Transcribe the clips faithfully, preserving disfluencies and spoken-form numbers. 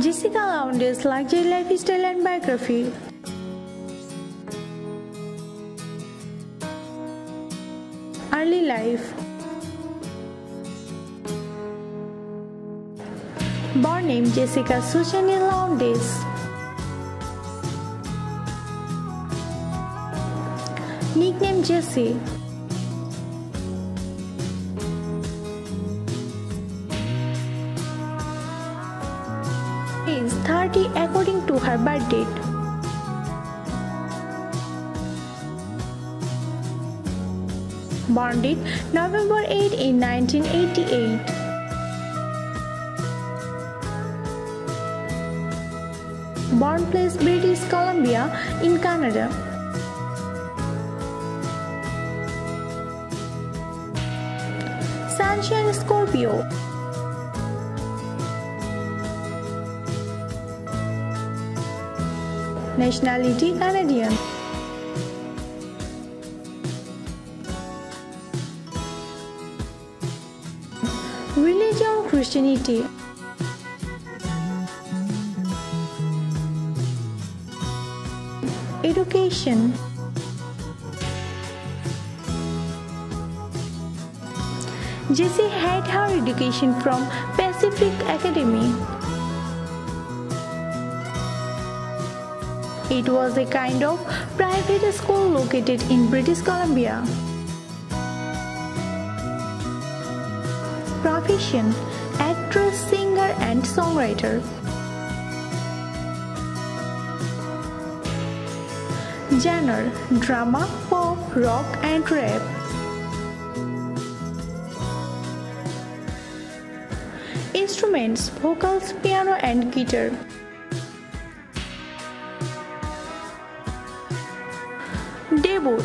Jessica Lowndes' luxury lifestyle and biography. Early life. Born named Jessica Sushani Lowndes. Nickname Jessie. Age thirty according to her birth date. Born date November eighth in nineteen eighty-eight. Born place British Columbia in Canada. Sunshine Scorpio. Nationality Canadian. Religion Christianity. Education. Jessie had her education from Pacific Academy. It was a kind of private school located in British Columbia. Profession: actress, singer, and songwriter. Genre: drama, pop, rock, and rap. Instruments: vocals, piano, and guitar. Debut: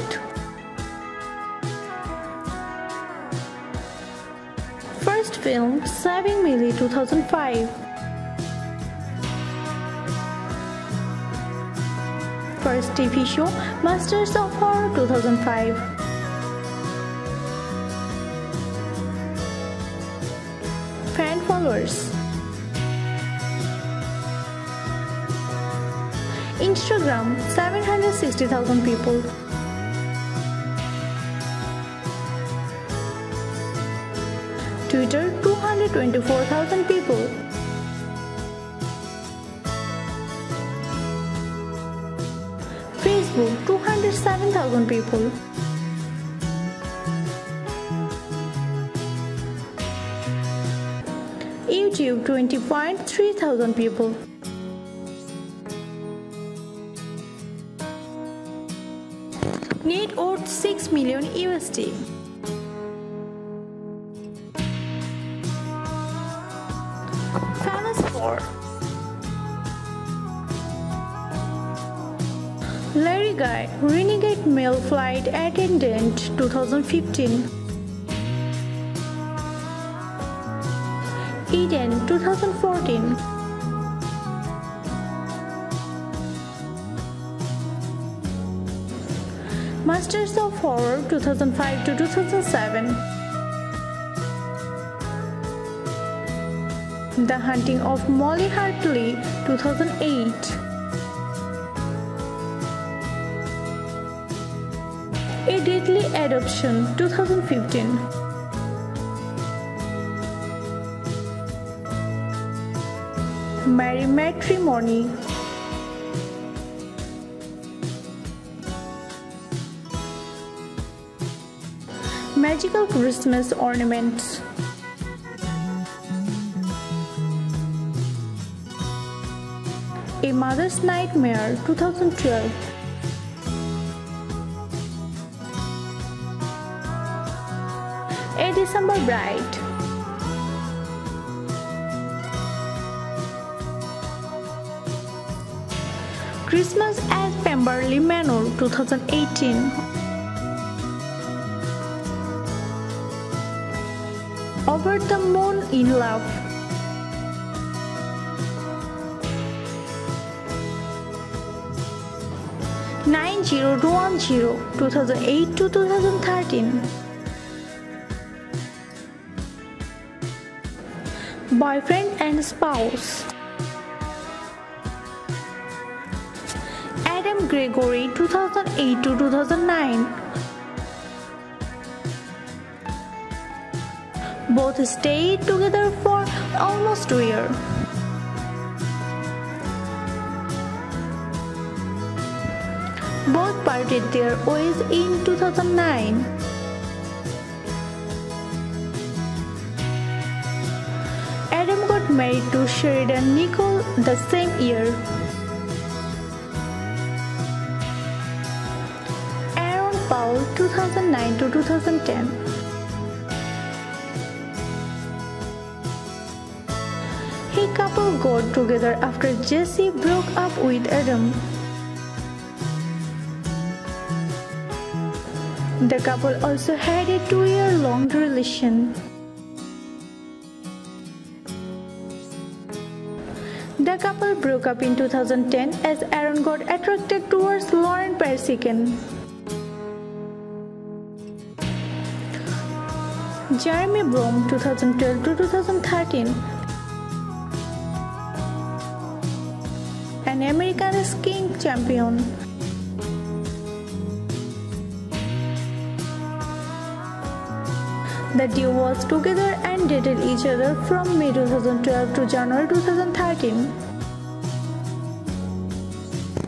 first film, Saving Milly, two thousand five. First T V show, Masters of Horror, two thousand five. Fan followers. Instagram, seven hundred sixty thousand people. Twitter, two hundred twenty-four thousand people. Facebook, two hundred seven thousand people. YouTube, twenty point three thousand people. Net worth six million U S D. Famous for Larry Guy, renegade male flight attendant, two thousand fifteen. Eden, two thousand fourteen. Masters of Horror, two thousand five to two thousand seven. The Hunting of Molly Hartley, two thousand eight. A Deadly Adoption, two thousand fifteen. Merry Matrimony Magical Christmas Ornaments. A Mother's Nightmare, two thousand twelve. A December Bride. Christmas at Pemberley Manor, two thousand eighteen. Over the Moon in Love. nine oh two one oh, two thousand eight to two thousand thirteen. Boyfriend and spouse. Adam Gregory, two thousand eight to two thousand nine. Both stayed together for almost two years. Both parted their ways in two thousand nine. Adam got married to Sheridan Nicole the same year. Aaron Powell, two thousand nine to two thousand ten. He couple got together after Jesse broke up with Adam. The couple also had a two-year-long relation. The couple broke up in two thousand ten as Aaron got attracted towards Lauren Persican. Jeremy Bloom, two thousand twelve to two thousand thirteen, an American skiing champion. The duo was together and dated each other from May two thousand twelve to January two thousand thirteen.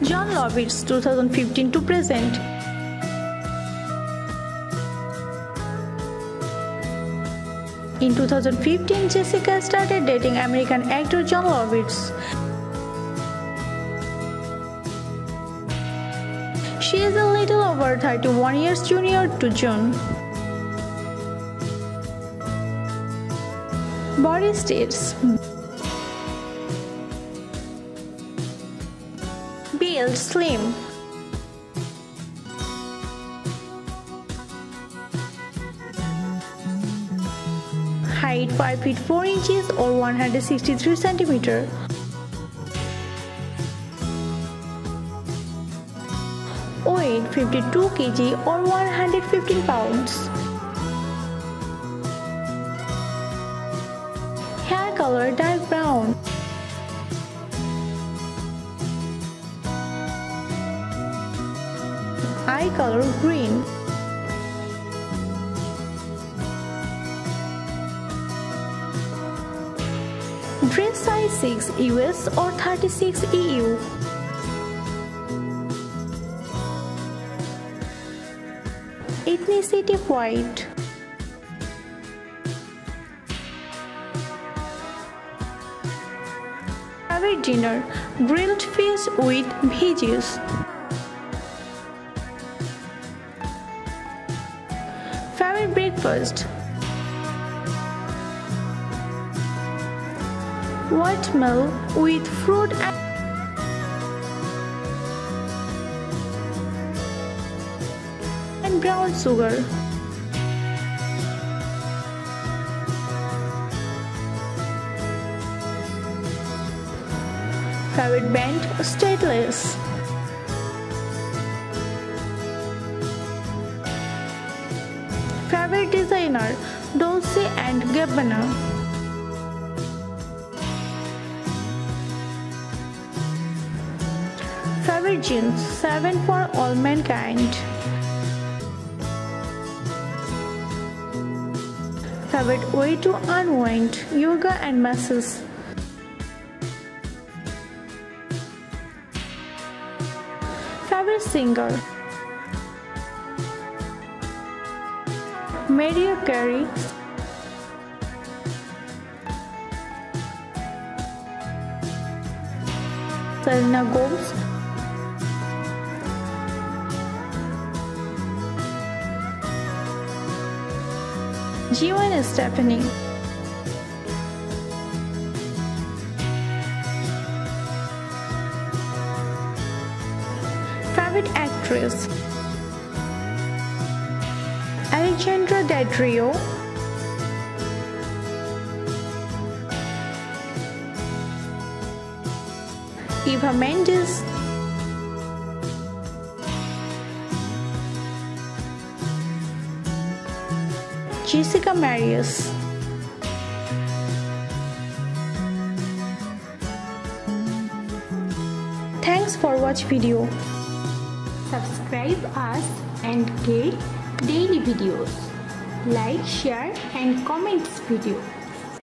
John Lovitz, two thousand fifteen to present. In two thousand fifteen, Jessica started dating American actor John Lovitz. She is a little over thirty-one years junior to John. Body states: build slim, height five feet four inches or one hundred sixty-three centimeters, weight fifty-two kilograms or one hundred fifteen pounds. Color dark brown. Eye color green. Dress size six U S or thirty-six E U. Ethnicity white. Dinner: grilled fish with veggies. Favorite breakfast: oatmeal with fruit and and brown sugar. Favorite band: Stateless. Favorite designer: Dolce and Gabbana. Favorite jeans: Seven for All Mankind. Favorite way to unwind: yoga and massage. Singer: Mariah Carey. Selena Gomez. Gwen Stefani. Actress: Alexandra Daddario. Eva Mendes. Jessica Marius. Thanks for watch video. subscribe us and get daily videos. Like, share and comment this video.